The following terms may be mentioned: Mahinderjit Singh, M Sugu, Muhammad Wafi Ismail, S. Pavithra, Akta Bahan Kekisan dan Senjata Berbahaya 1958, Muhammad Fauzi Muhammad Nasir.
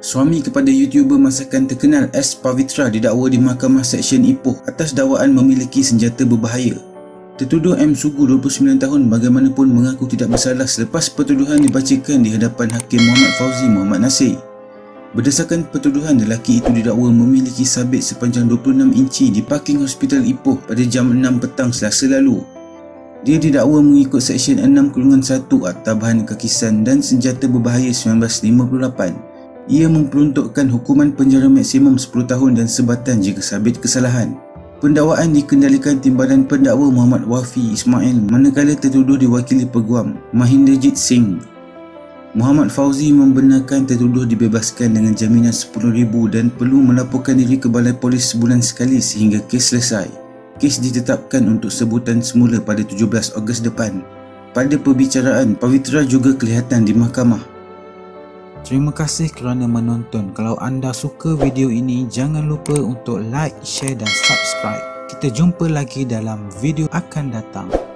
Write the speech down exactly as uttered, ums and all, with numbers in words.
Suami kepada YouTuber masakan terkenal S. Pavithra didakwa di Mahkamah Seksyen Ipoh atas dakwaan memiliki senjata berbahaya. Tertuduh M Sugu, dua puluh sembilan tahun, bagaimanapun mengaku tidak bersalah selepas pertuduhan dibacakan di hadapan Hakim Muhammad Fauzi Muhammad Nasir. Berdasarkan pertuduhan, lelaki itu didakwa memiliki sabit sepanjang dua puluh enam inci di parking hospital Ipoh pada jam enam petang Selasa lalu. Dia didakwa mengikut Seksyen enam satu Akta Bahan Kekisan dan Senjata Berbahaya seribu sembilan ratus lima puluh lapan. Ia memperuntukkan hukuman penjara maksimum sepuluh tahun dan sebatan jika sabit kesalahan. Pendakwaan dikendalikan Timbalan Pendakwa Muhammad Wafi Ismail, manakala tertuduh diwakili Peguam Mahinderjit Singh. Muhammad Fauzi membenarkan tertuduh dibebaskan dengan jaminan sepuluh ribu ringgit dan perlu melaporkan diri ke Balai Polis sebulan sekali sehingga kes selesai. Kes ditetapkan untuk sebutan semula pada tujuh belas Ogos depan. Pada perbicaraan, Pavithra juga kelihatan di mahkamah. Terima kasih kerana menonton. Kalau anda suka video ini, jangan lupa untuk like, share dan subscribe. Kita jumpa lagi dalam video akan datang.